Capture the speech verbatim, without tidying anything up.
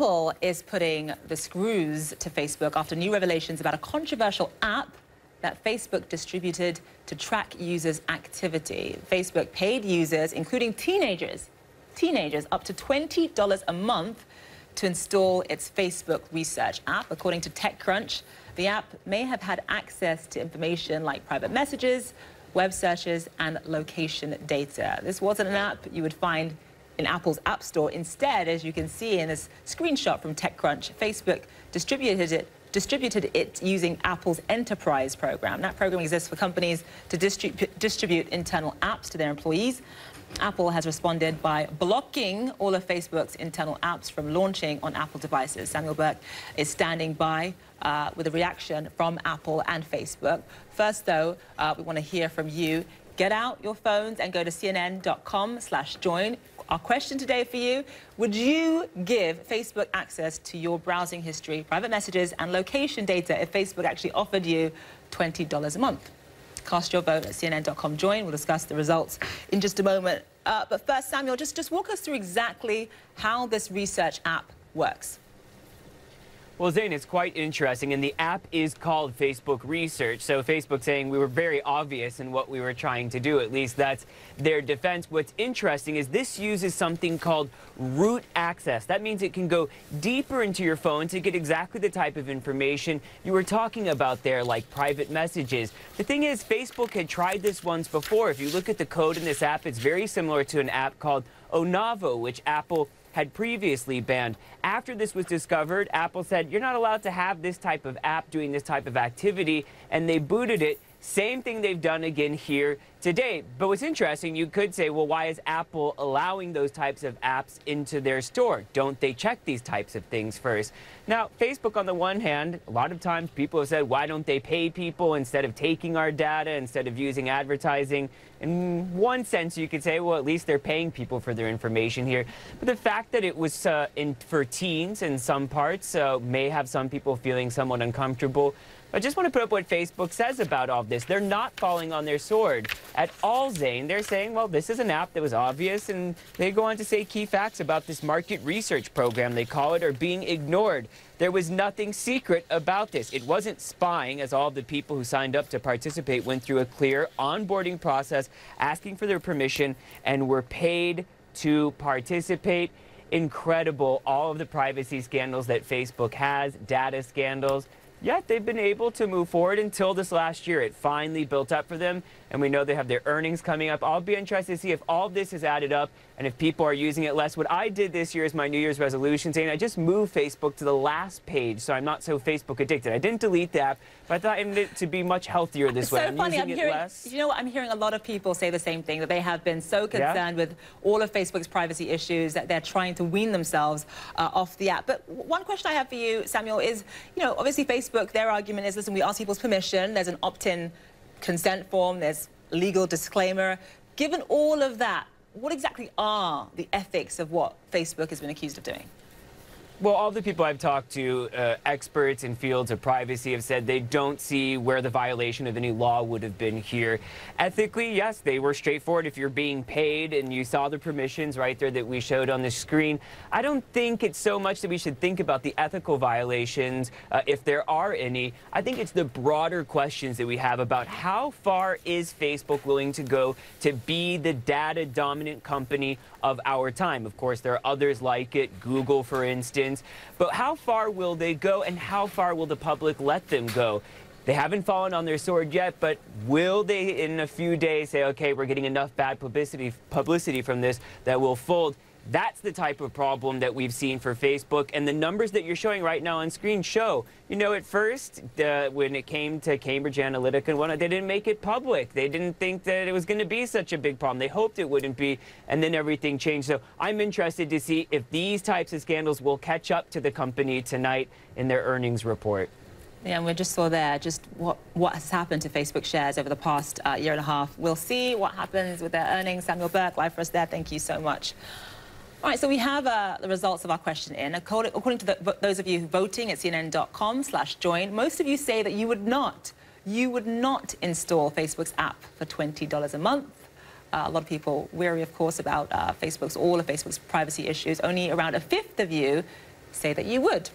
Apple is putting the screws to Facebook after new revelations about a controversial app that Facebook distributed to track users' activity. Facebook paid users, including teenagers, teenagers up to twenty dollars a month to install its Facebook Research app. According to TechCrunch, the app may have had access to information like private messages, web searches, and location data. This wasn't an app you would find in Apple's App Store. Instead, as you can see in this screenshot from TechCrunch, Facebook distributed it distributed it using Apple's Enterprise program. That program exists for companies to distrib distribute internal apps to their employees. Apple has responded by blocking all of Facebook's internal apps from launching on Apple devices. Samuel Burke is standing by uh, with a reaction from Apple and Facebook. First, though, uh, we want to hear from you. Get out your phones and go to C N N dot com slash join. Our question today for you: would you give Facebook access to your browsing history, private messages, and location data if Facebook actually offered you twenty dollars a month? Cast your vote at C N N dot com join. We'll discuss the results in just a moment. Uh, but first, Samuel, just, just walk us through exactly how this research app works. Well, Zayn, it's quite interesting, and the app is called Facebook Research. So Facebook saying we were very obvious in what we were trying to do. At least that's their defense. What's interesting is this uses something called root access. That means it can go deeper into your phone to get exactly the type of information you were talking about there, like private messages. The thing is, Facebook had tried this once before. If you look at the code in this app, it's very similar to an app called Onavo, which Apple had previously banned. After this was discovered, Apple said, you're not allowed to have this type of app doing this type of activity, and they booted it. Same thing they've done again here today. But what's interesting, you could say, well, why is Apple allowing those types of apps into their store? Don't they check these types of things first? Now, Facebook, on the one hand, a lot of times people have said, why don't they pay people instead of taking our data, instead of using advertising? In one sense, you could say, well, at least they're paying people for their information here. But the fact that it was uh, in, for teens in some parts uh, may have some people feeling somewhat uncomfortable. I just want to put up what Facebook says about all this. They're not falling on their sword at all, Zayn. They're saying, well, this is an app that was obvious, and they go on to say key facts about this market research program, they call it, are being ignored. There was nothing secret about this. It wasn't spying, as all of the people who signed up to participate went through a clear onboarding process, asking for their permission, and were paid to participate. Incredible, all of the privacy scandals that Facebook has, data scandals. Yet they've been able to move forward until this last year. It finally built up for them, and we know they have their earnings coming up. I'll be interested to see if all of this has added up and if people are using it less. What I did this year is my New Year's resolution, saying I just moved Facebook to the last page so I'm not so Facebook addicted. I didn't delete the app, but I thought I needed it to be much healthier this way. It's so funny. I'm hearing, you know what, I'm hearing a lot of people say the same thing, that they have been so concerned with all of Facebook's privacy issues that they're trying to wean themselves uh, off the app. But one question I have for you, Samuel, is, you know, obviously Facebook Facebook, their argument is, listen, we ask people's permission, there's an opt-in consent form, there's legal disclaimer. Given all of that, what exactly are the ethics of what Facebook has been accused of doing? Well, all the people I've talked to, uh, experts in fields of privacy, have said they don't see where the violation of any law would have been here. Ethically, yes, they were straightforward. If you're being paid, and you saw the permissions right there that we showed on the screen, I don't think it's so much that we should think about the ethical violations, uh, if there are any. I think it's the broader questions that we have about how far is Facebook willing to go to be the data-dominant company of our time. Of course, there are others like it, Google, for instance. But how far will they go, and how far will the public let them go? They haven't fallen on their sword yet, but will they in a few days say, okay, we're getting enough bad publicity, publicity from this that we'll fold? That's the type of problem that we've seen for Facebook, and the numbers that you're showing right now on screen show, you know, at first, uh, when it came to Cambridge Analytica and whatnot, they didn't make it public. They didn't think that it was going to be such a big problem. They hoped it wouldn't be, and then everything changed. So I'm interested to see if these types of scandals will catch up to the company tonight in their earnings report. Yeah, and we just saw there just what, what has happened to Facebook shares over the past uh, year and a half. We'll see what happens with their earnings. Samuel Burke, live for us there. Thank you so much. All right, so we have uh, the results of our question in. According, according to the, those of you voting at C N N dot com slash join, most of you say that you would not, you would not install Facebook's app for twenty dollars a month. Uh, a lot of people weary, of course, about uh, Facebook's, all of Facebook's privacy issues. Only around a fifth of you say that you would.